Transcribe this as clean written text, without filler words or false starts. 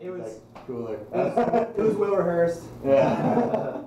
It was like, cooler. It was well rehearsed. Yeah.